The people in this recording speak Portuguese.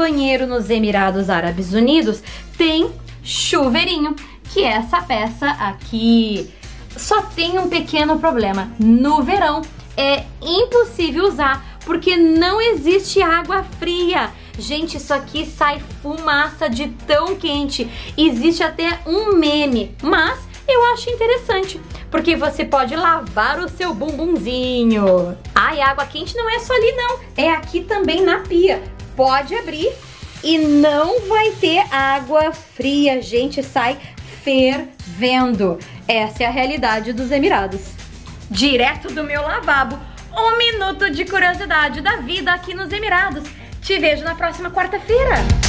banheiro nos Emirados Árabes Unidos tem chuveirinho, que é essa peça aqui. Só tem um pequeno problema: no verão é impossível usar porque não existe água fria. Gente, isso aqui sai fumaça de tão quente. Existe até um meme, mas eu acho interessante, porque você pode lavar o seu bumbumzinho. Ai, água quente não é só ali não, é aqui também na pia. Pode abrir e não vai ter água fria, gente, sai fervendo. Essa é a realidade dos Emirados. Direto do meu lavabo, um minuto de curiosidade da vida aqui nos Emirados. Te vejo na próxima quarta-feira!